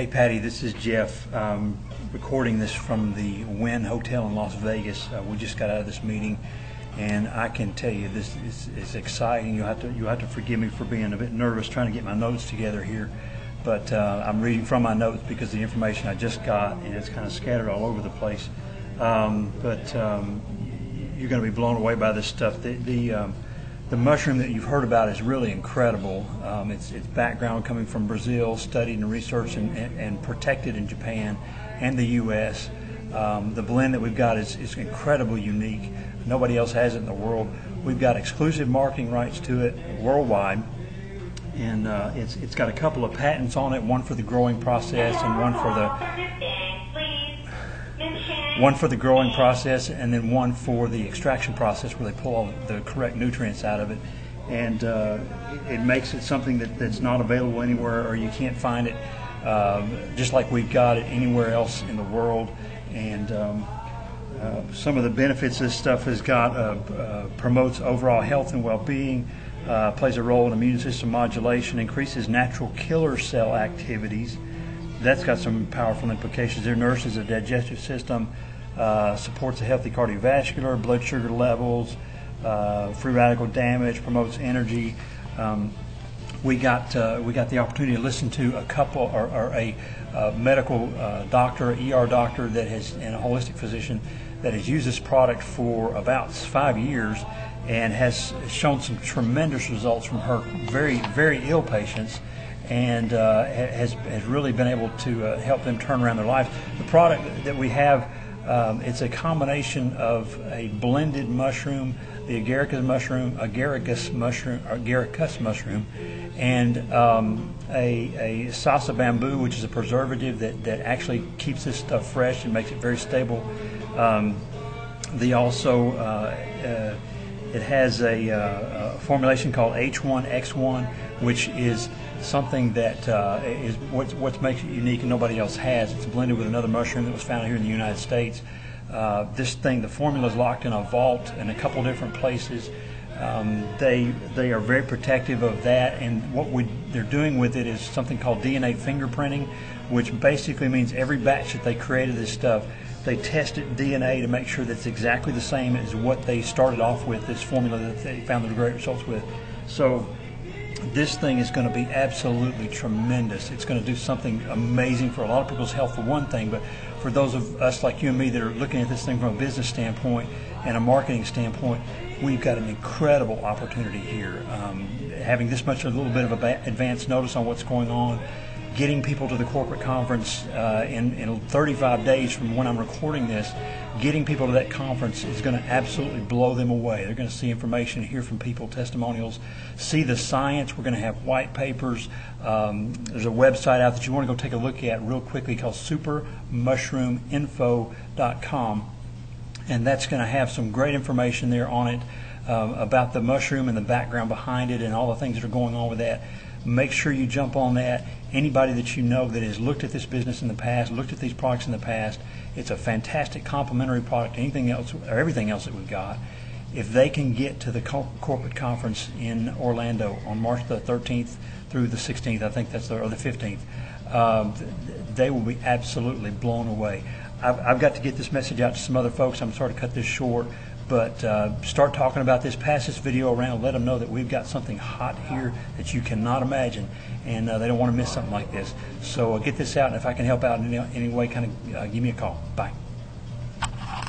Hey Patty, this is Jeff, recording this from the Wynn Hotel in Las Vegas. We just got out of this meeting, and I can tell you this is exciting. You'll have to forgive me for being a bit nervous trying to get my notes together here, but I'm reading from my notes because the information I just got, and it's kind of scattered all over the place. You're going to be blown away by this stuff. The mushroom that you've heard about is really incredible. Its background coming from Brazil, studied and researched and protected in Japan and the U.S. The blend that we've got is incredibly unique. Nobody else has it in the world. We've got exclusive marketing rights to it worldwide, and it's got a couple of patents on it, one for the growing process and then one for the extraction process where they pull all the correct nutrients out of it. And it makes it something that's not available anywhere, or you can't find it just like we've got it anywhere else in the world. And some of the benefits this stuff has got: promotes overall health and well-being, plays a role in immune system modulation, increases natural killer cell activities. That's got some powerful implications. It nourishes the digestive system, supports a healthy cardiovascular, blood sugar levels, free radical damage, promotes energy. We got the opportunity to listen to a couple, or a medical doctor, ER doctor, and a holistic physician that has used this product for about 5 years and has shown some tremendous results from her very, very ill patients, and has really been able to help them turn around their lives. The product that we have, it's a combination of a blended mushroom, the Agaricus mushroom, and a sasa bamboo, which is a preservative that actually keeps this stuff fresh and makes it very stable. It has a formulation called H1X1, which is something that is what makes it unique and nobody else has. It's blended with another mushroom that was found here in the United States. This thing, the formula is locked in a vault in a couple different places. They are very protective of that, and what they're doing with it is something called DNA fingerprinting, which basically means every batch that they created this stuff, they tested DNA to make sure that's exactly the same as what they started off with, this formula that they found the great results with. So this thing is going to be absolutely tremendous. It's going to do something amazing for a lot of people's health, for one thing, but for those of us like you and me that are looking at this thing from a business standpoint and a marketing standpoint, we've got an incredible opportunity here. Having this much, a little bit of advance notice on what's going on, getting people to the corporate conference in 35 days from when I'm recording this, getting people to that conference is going to absolutely blow them away. They're going to see information, hear from people, testimonials, see the science. We're going to have white papers. There's a website out that you want to go take a look at real quickly called SuperMushroomInfo.com, and that's going to have some great information there on it about the mushroom and the background behind it and all the things that are going on with that. Make sure you jump on that. Anybody that you know that has looked at this business in the past, looked at these products in the past, it's a fantastic complementary product to anything else, or everything else that we've got. If they can get to the corporate conference in Orlando on March the 13th through the 16th, I think that's the, or the 15th, they will be absolutely blown away. I've got to get this message out to some other folks. I'm sorry to cut this short, but start talking about this, pass this video around, let them know that we've got something hot here that you cannot imagine, and they don't want to miss something like this. So get this out, and if I can help out in any way, kind of give me a call. Bye.